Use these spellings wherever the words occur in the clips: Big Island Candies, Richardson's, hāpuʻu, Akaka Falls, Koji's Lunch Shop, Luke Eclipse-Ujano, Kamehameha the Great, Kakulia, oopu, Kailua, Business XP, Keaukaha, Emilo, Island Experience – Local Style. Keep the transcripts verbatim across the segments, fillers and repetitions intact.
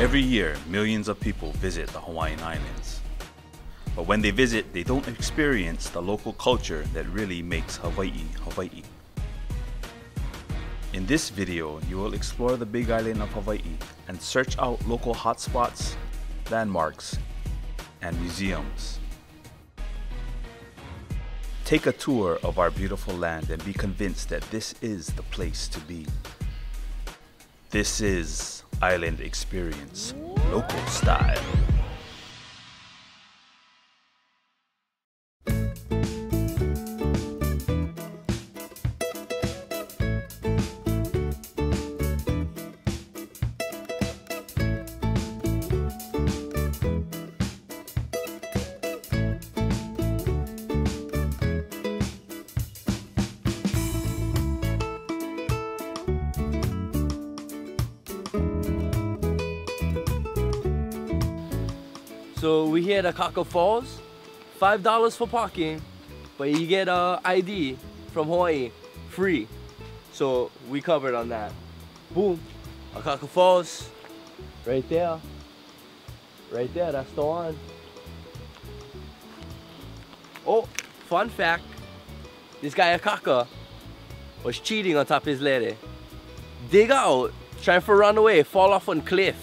Every year, millions of people visit the Hawaiian Islands. But when they visit, they don't experience the local culture that really makes Hawaii, Hawaii. In this video, you will explore the Big Island of Hawaii and search out local hotspots, landmarks, and museums. Take a tour of our beautiful land and be convinced that this is the place to be. This is Island Experience, local style. So we here at Akaka Falls, five dollars for parking, but you get a I D from Hawaii, free. So we covered on that. Boom, Akaka Falls, right there. Right there, that's the one. Oh, fun fact, this guy Akaka was cheating on top of his lady. Dig out, trying to run away, fall off on cliff.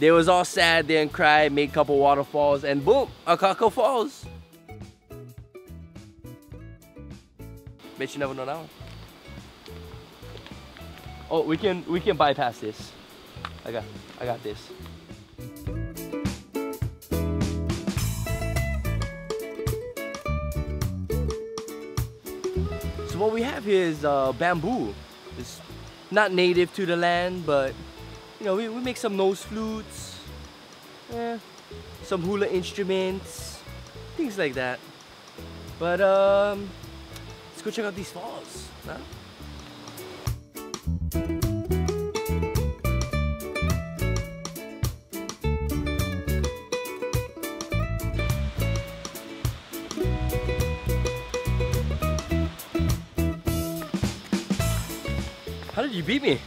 They was all sad there and cried, made a couple waterfalls, and boom, Akaka Falls. Bet you never know now. Oh, we can we can bypass this. I got I got this. So what we have here is uh, bamboo. It's not native to the land, but you know, we, we make some nose flutes, eh, some hula instruments, things like that. But um, let's go check out these falls. Huh? How did you beat me?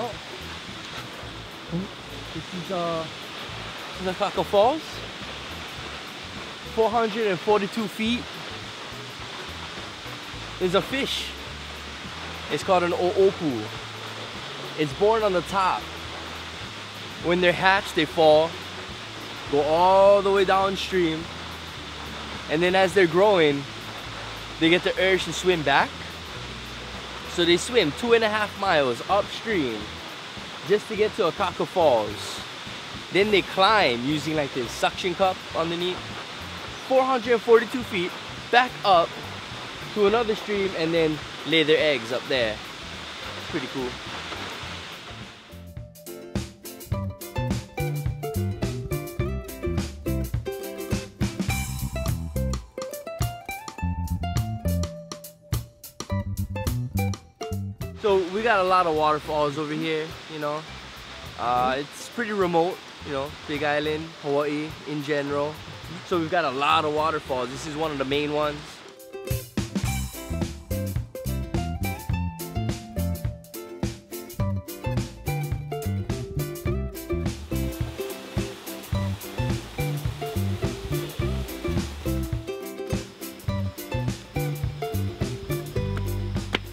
Oh. This is uh, Akaka Falls, four hundred forty-two feet. There's a fish. It's called an oopu. It's born on the top. When they're hatched, they fall, go all the way downstream, and then as they're growing, they get the urge to swim back. So they swim two and a half miles upstream just to get to Akaka Falls. Then they climb using like this suction cup underneath, four hundred forty-two feet, back up to another stream and then lay their eggs up there. Pretty cool. So we got a lot of waterfalls over here, you know. Uh, it's pretty remote, you know, Big Island, Hawaii in general. So we've got a lot of waterfalls. This is one of the main ones.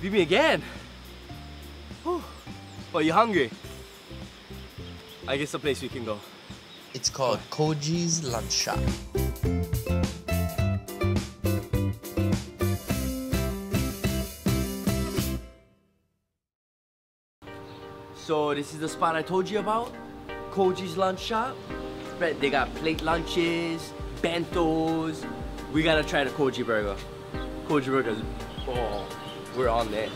Beat me again. But you're hungry. I guess a place we can go. It's called Koji's Lunch Shop. So this is the spot I told you about, Koji's Lunch Shop. They got plate lunches, bentos. We gotta try the Koji burger. Koji burgers. Oh, we're on this.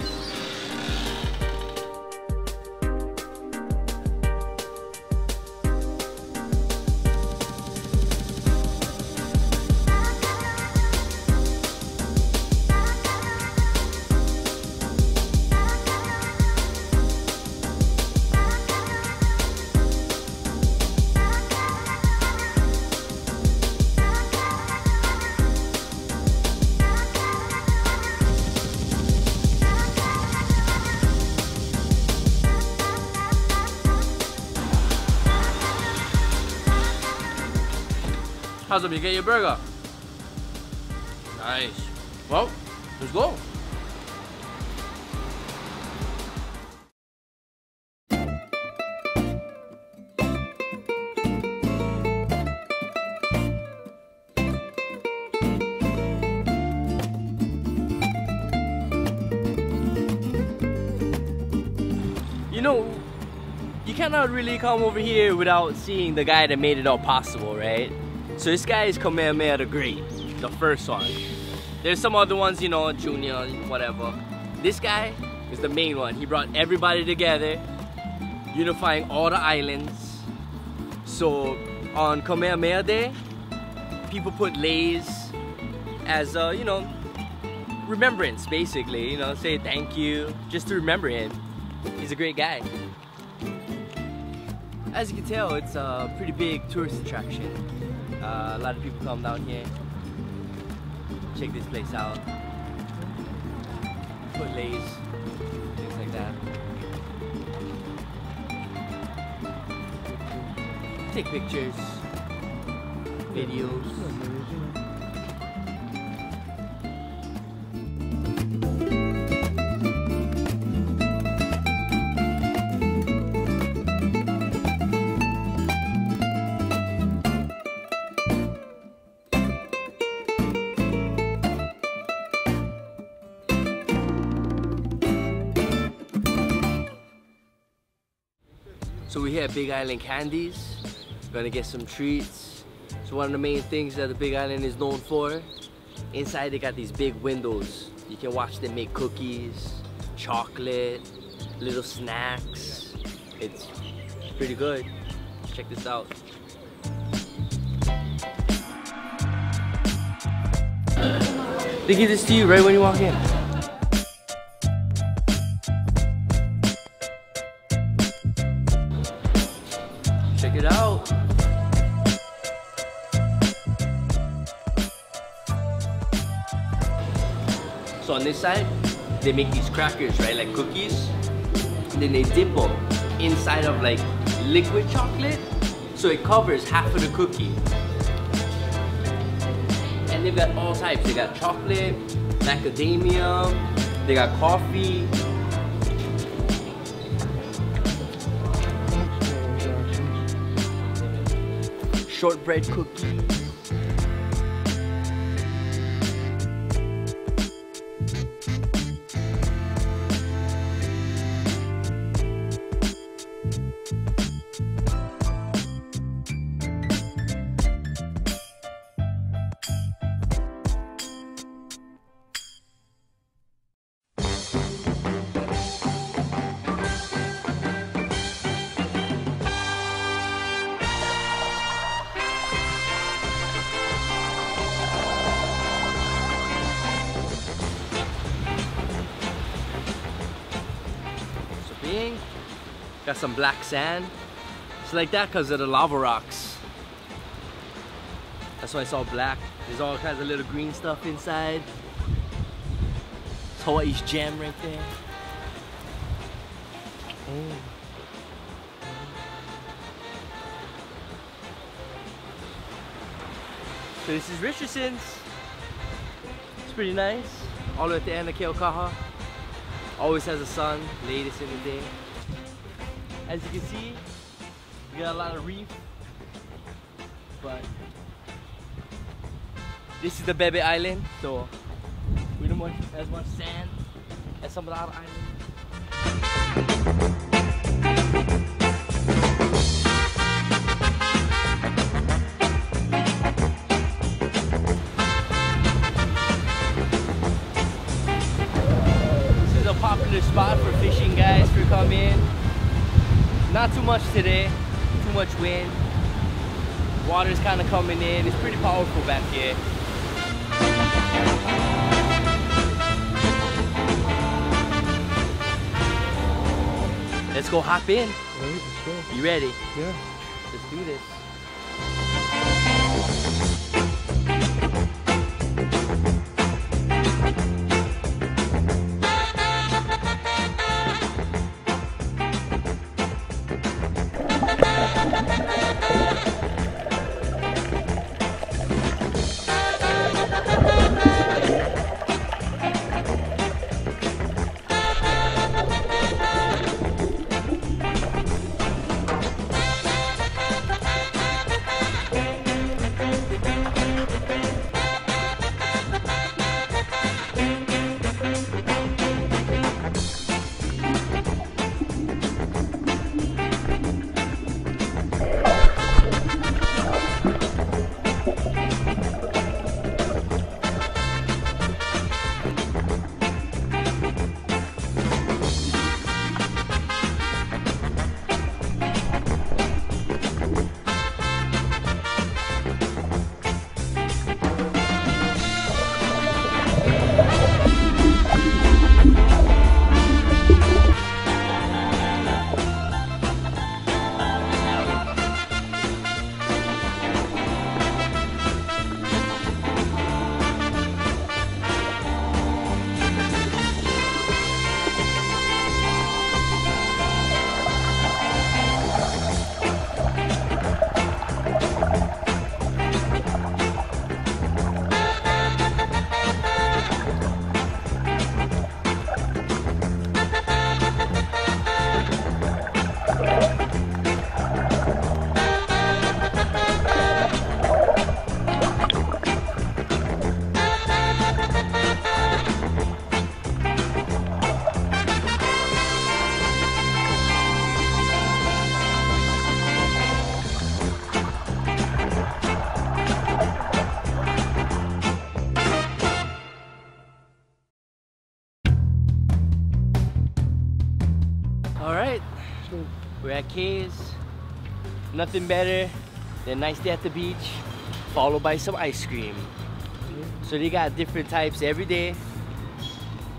How's up, you get your burger? Nice. Well, let's go. You know, you cannot really come over here without seeing the guy that made it all possible, right? So this guy is Kamehameha the Great, the first one. There's some other ones, you know, Junior, whatever. This guy is the main one. He brought everybody together, unifying all the islands. So on Kamehameha Day, people put leis as a, you know, remembrance, basically. You know, say thank you, just to remember him. He's a great guy. As you can tell, it's a pretty big tourist attraction. Uh, a lot of people come down here. Check this place out. Put lays, things like that. Take pictures, videos. So we're here at Big Island Candies. We're gonna get some treats. It's one of the main things that the Big Island is known for. Inside they got these big windows. You can watch them make cookies, chocolate, little snacks. It's pretty good. Check this out. They give this to you right when you walk in. Check it out. So on this side, they make these crackers, right, like cookies. And then they dip them inside of like liquid chocolate, so it covers half of the cookie. And they've got all types. They got chocolate, macadamia. They got coffee. Shortbread cookies. Got some black sand. It's like that because of the lava rocks. That's why it's all black. There's all kinds of little green stuff inside. It's Hawaii's gem right there. Mm. So this is Richardson's. It's pretty nice. All the way at the end of Keaukaha. Always has a sun, latest in the day. As you can see, we got a lot of reef, but this is the Bebe Island, so we don't want as much sand as some of the other islands. This is a popular spot for fishing guys to come in. Not too much today, too much wind. Water's kind of coming in, it's pretty powerful back here. Let's go hop in. Ready, let's go. You ready? Yeah. Let's do this. caves. Nothing better than a nice day at the beach, followed by some ice cream. So they got different types every day.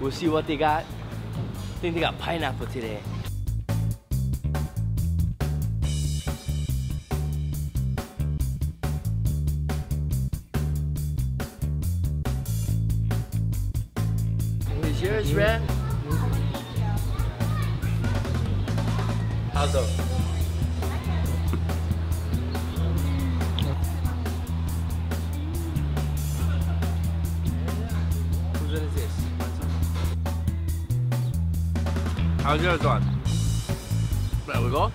We'll see what they got. I think they got pineapple today. Here's yours, Ren. How's up? How's yours on? There we go.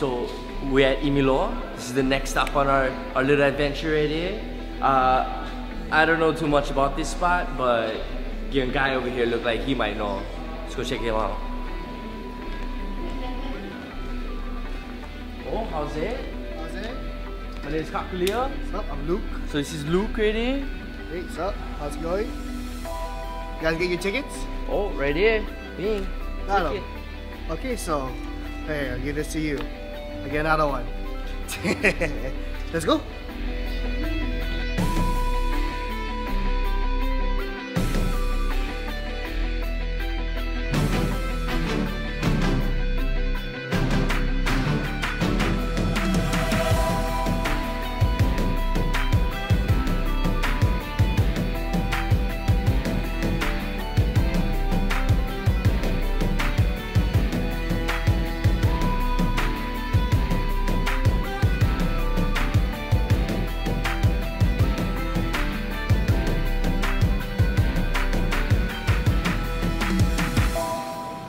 So we're at Emilo. This is the next stop on our, our little adventure right here. Uh, I don't know too much about this spot, but your guy over here looked like he might know. Let's go check him out. Oh, how's it? How's it? My name is Kakulia. What's up? I'm Luke. So this is Luke right here. Hey, what's up? How's it going? You guys get your tickets? Oh, right here. Bing. Got him. Okay, so hey, I'll give this to you. I get another one. Let's go.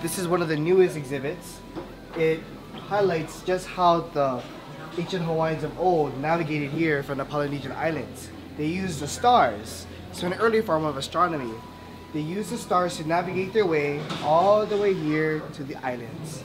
This is one of the newest exhibits. It highlights just how the ancient Hawaiians of old navigated here from the Polynesian Islands. They used the stars, so an early form of astronomy. They used the stars to navigate their way all the way here to the islands.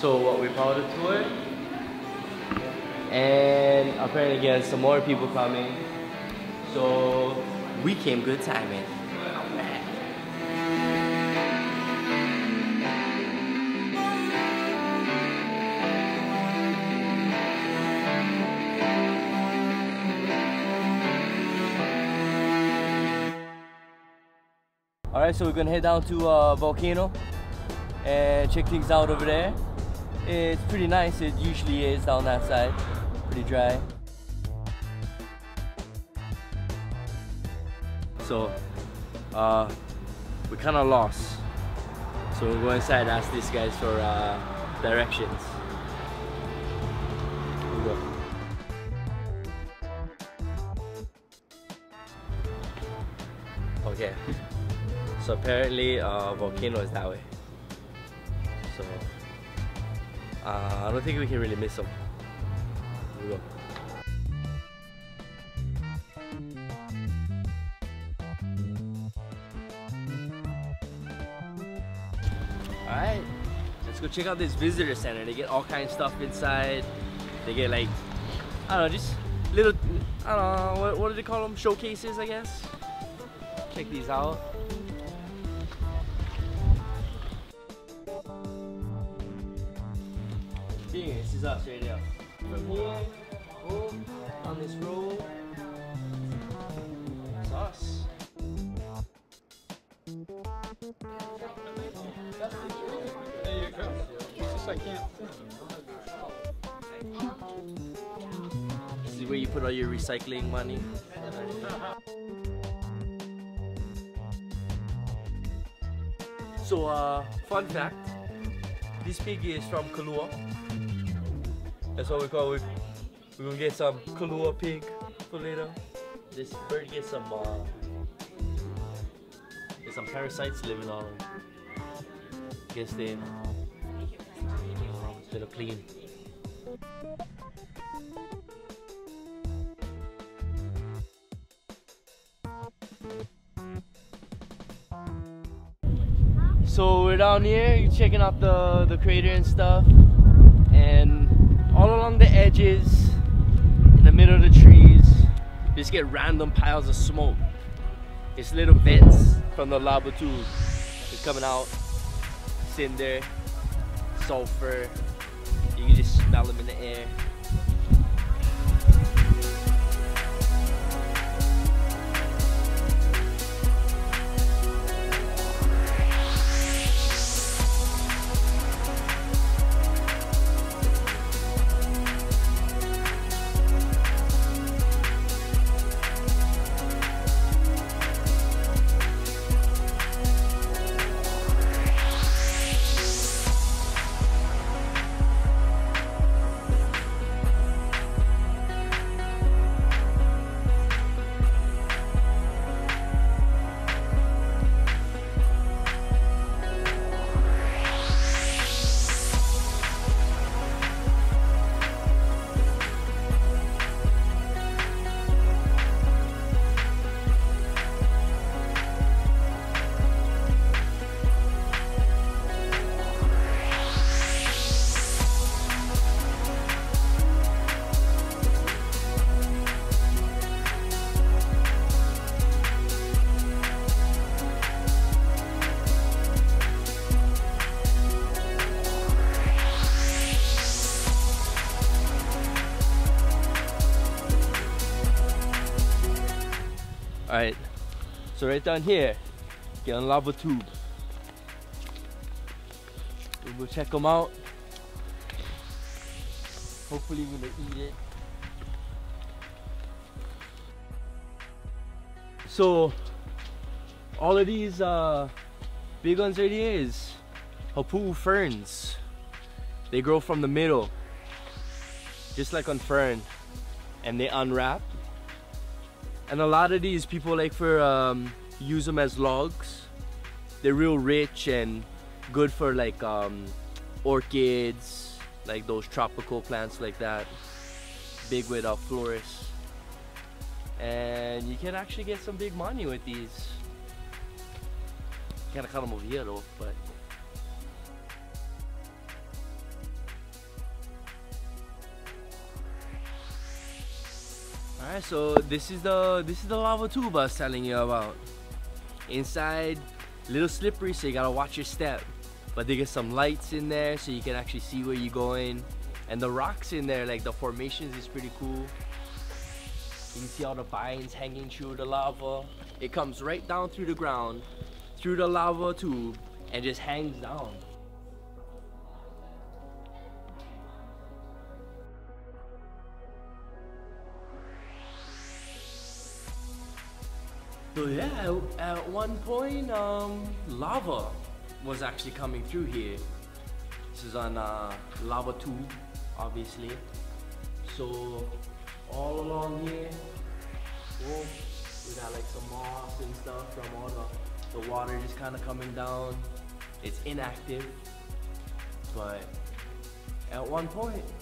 So what, we followed the tour, and apparently again some more people coming, so we came good timing. Alright, so we're gonna head down to uh, Volcano and check things out over there. It's pretty nice, it usually is down that side, pretty dry. So, uh, we're kinda lost. So we'll go inside and ask these guys for uh, directions. Here we go. Okay, so apparently uh, Volcano is that way. So uh, I don't think we can really miss them. Here we go. Alright, let's go check out this visitor center. They get all kinds of stuff inside. They get like, I don't know, just little, I don't know, what, what do they call them? Showcases, I guess? Check these out. This is us right now. We're pulling, pull, on this roll. It's us. There you go. It's just I can't. This is where you put all your recycling money. So, uh, fun fact, this pig is from Kailua. That's what we call it. We're gonna get some Kailua pig for later. This bird gets some uh, there's some parasites living on them. Guess they they're clean. So we're down here checking out the the crater and stuff, and all along the edges, in the middle of the trees, you just get random piles of smoke. It's little vents from the lava tubes. It's coming out, cinder, sulfur. You can just smell them in the air. Alright, so right down here, get on lava tube. We'll check them out. Hopefully we're gonna eat it. So, all of these uh, big ones right here is hāpuʻu ferns. They grow from the middle, just like on fern, and they unwrap. And a lot of these people like for um, use them as logs. They're real rich and good for like um, orchids, like those tropical plants like that. Big with uh, florists. And you can actually get some big money with these. Gotta cut them over here though, but. Alright, so this is the this is the lava tube I was telling you about. Inside, a little slippery, so you gotta watch your step. But they get some lights in there so you can actually see where you're going. And the rocks in there, like the formations, is pretty cool. You can see all the vines hanging through the lava. It comes right down through the ground, through the lava tube, and just hangs down. So yeah, at one point, um, lava was actually coming through here. This is on uh, lava tube, obviously. So all along here, whoa, we got like some moss and stuff from all the, the water just kind of coming down. It's inactive, but at one point.